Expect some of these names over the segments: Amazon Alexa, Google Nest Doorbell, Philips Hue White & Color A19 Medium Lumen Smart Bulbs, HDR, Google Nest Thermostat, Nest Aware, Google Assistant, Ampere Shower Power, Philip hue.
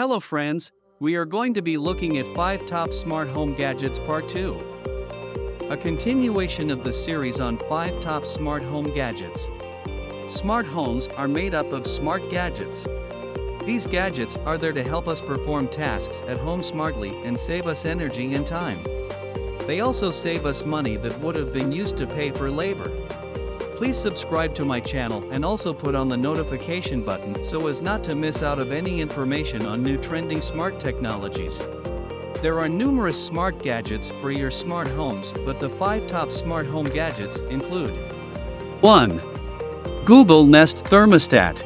Hello friends, we are going to be looking at 5 top smart home gadgets part 2. A continuation of the series on 5 top smart home gadgets. Smart homes are made up of smart gadgets. These gadgets are there to help us perform tasks at home smartly and save us energy and time. They also save us money that would have been used to pay for labor. Please subscribe to my channel and also put on the notification button so as not to miss out of any information on new trending smart technologies. There are numerous smart gadgets for your smart homes, but the 5 top smart home gadgets include 1. Google Nest Thermostat.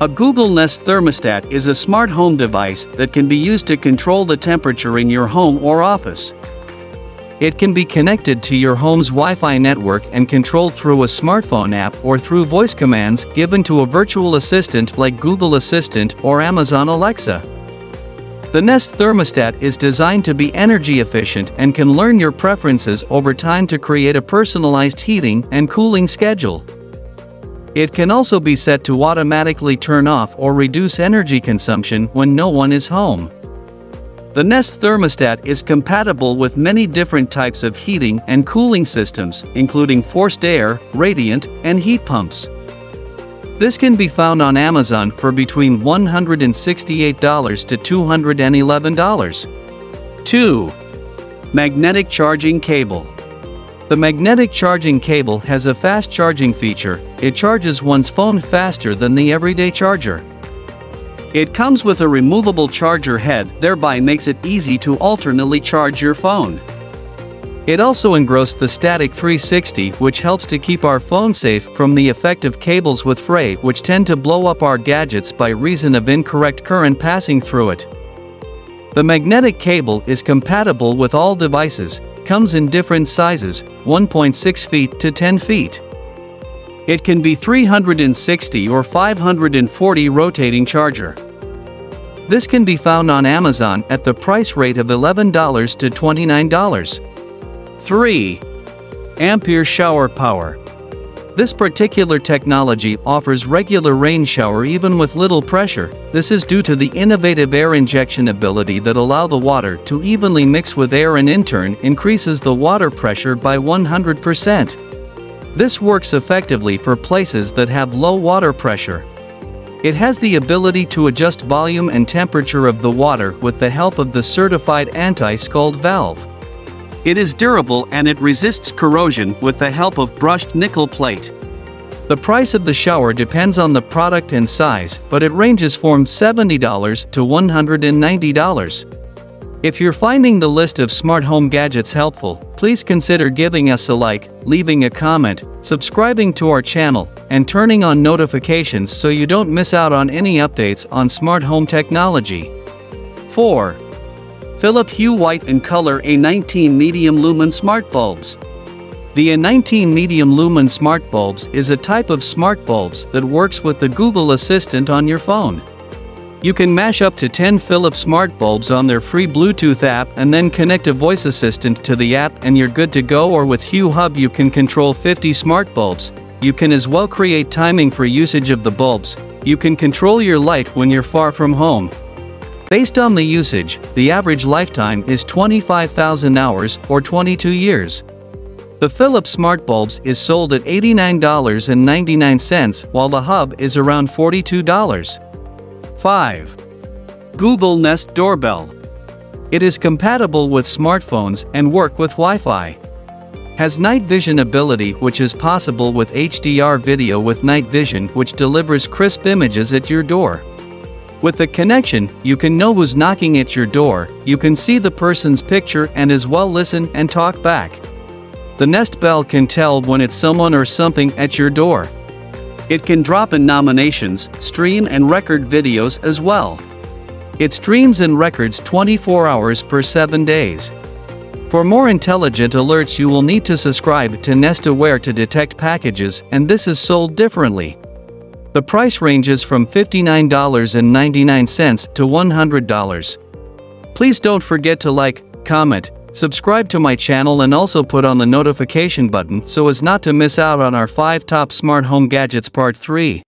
A Google Nest thermostat is a smart home device that can be used to control the temperature in your home or office. It can be connected to your home's Wi-Fi network and controlled through a smartphone app or through voice commands given to a virtual assistant like Google Assistant or Amazon Alexa. The Nest thermostat is designed to be energy efficient and can learn your preferences over time to create a personalized heating and cooling schedule. It can also be set to automatically turn off or reduce energy consumption when no one is home. The Nest thermostat is compatible with many different types of heating and cooling systems, including forced air, radiant, and heat pumps. This can be found on Amazon for between $168 to $211. 2. Magnetic charging cable. The magnetic charging cable has a fast charging feature. It charges one's phone faster than the everyday charger. It comes with a removable charger head, thereby makes it easy to alternately charge your phone. It also engrossed the static 360, which helps to keep our phone safe from the effect of cables with fray, which tend to blow up our gadgets by reason of incorrect current passing through it. The magnetic cable is compatible with all devices, comes in different sizes, 1.6 feet to 10 feet. It can be 360 or 540 rotating charger. This can be found on Amazon at the price rate of $11 to $29. 3. Ampere Shower Power. This particular technology offers regular rain shower even with little pressure. This is due to the innovative air injection ability that allows the water to evenly mix with air and in turn increases the water pressure by 100%. This works effectively for places that have low water pressure. It has the ability to adjust volume and temperature of the water with the help of the certified anti-scald valve. It is durable and it resists corrosion with the help of brushed nickel plate. The price of the shower depends on the product and size, but it ranges from $70 to $190. If you're finding the list of smart home gadgets helpful, please consider giving us a like, leaving a comment, subscribing to our channel, and turning on notifications so you don't miss out on any updates on smart home technology. 4. Philips Hue White & Color A19 Medium Lumen Smart Bulbs. The A19 Medium Lumen Smart Bulbs is a type of smart bulbs that works with the Google Assistant on your phone. You can mash up to 10 Philips smart bulbs on their free Bluetooth app and then connect a voice assistant to the app and you're good to go. Or with Hue Hub you can control 50 smart bulbs. You can as well create timing for usage of the bulbs. You can control your light when you're far from home. Based on the usage, the average lifetime is 25,000 hours or 22 years. The Philips smart bulbs is sold at $89.99 while the Hub is around $42. 5. Google Nest Doorbell. It is compatible with smartphones and work with Wi-Fi. Has night vision ability which is possible with HDR video with night vision which delivers crisp images at your door. With the connection, you can know who's knocking at your door, you can see the person's picture and as well listen and talk back. The Nest Bell can tell when it's someone or something at your door. It can drop in nominations, stream and record videos as well. It streams and records 24 hours per 7 days. For more intelligent alerts you will need to subscribe to Nest Aware to detect packages, and this is sold differently. The price ranges from $59.99 to $100. Please don't forget to like, comment, subscribe to my channel and also put on the notification button so as not to miss out on our 5 top smart home gadgets part 3.